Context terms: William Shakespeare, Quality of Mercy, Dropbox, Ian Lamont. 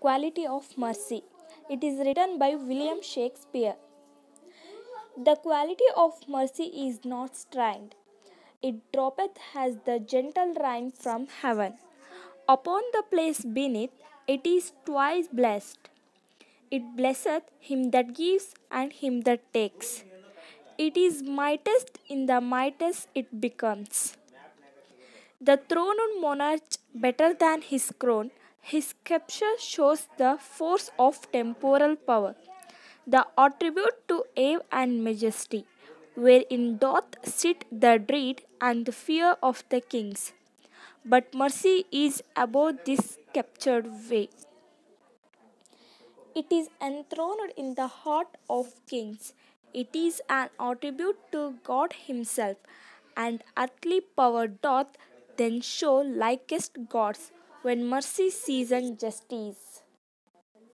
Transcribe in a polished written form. Quality of Mercy. It is written by William Shakespeare. The quality of mercy is not strained. It droppeth as the gentle rain from heaven. Upon the place beneath, it is twice blessed. It blesseth him that gives and him that takes. It is mightest in the mightest it becomes. The throned monarch better than his crown. His capture shows the force of temporal power, the attribute to awe and majesty, wherein doth sit the dread and the fear of the kings. But mercy is above this captured way. It is enthroned in the heart of kings. It is an attribute to God himself, and earthly power doth then show likest gods, when mercy sees and justice.